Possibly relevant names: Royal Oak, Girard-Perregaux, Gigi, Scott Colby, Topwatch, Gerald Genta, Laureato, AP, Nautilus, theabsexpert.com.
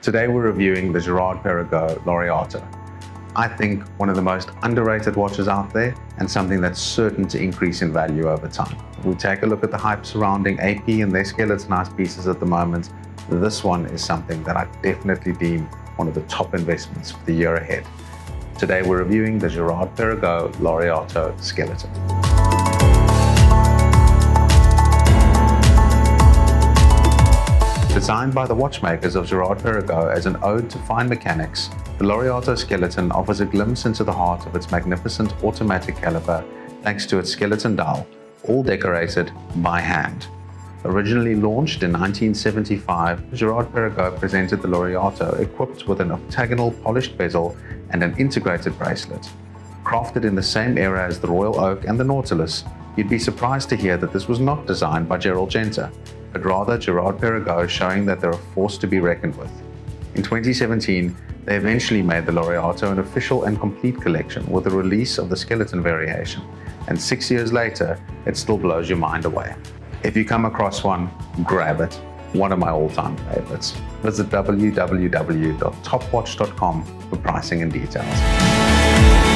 Today we're reviewing the Girard-Perregaux Laureato. I think one of the most underrated watches out there and something that's certain to increase in value over time. We take a look at the hype surrounding AP and their skeletonized pieces at the moment. This one is something that I definitely deem one of the top investments for the year ahead. Today we're reviewing the Girard-Perregaux Laureato skeleton. Designed by the watchmakers of Girard-Perregaux as an ode to fine mechanics, the Laureato skeleton offers a glimpse into the heart of its magnificent automatic caliber thanks to its skeleton dial, all decorated by hand. Originally launched in 1975, Girard-Perregaux presented the Laureato equipped with an octagonal polished bezel and an integrated bracelet. Crafted in the same era as the Royal Oak and the Nautilus, you'd be surprised to hear that this was not designed by Gerald Genta, but rather Girard-Perregaux showing that they're a force to be reckoned with. In 2017, they eventually made the Laureato an official and complete collection with the release of the skeleton variation, and 6 years later, it still blows your mind away. If you come across one, grab it. One of my all-time favorites. Visit www.topwatch.com for pricing and details.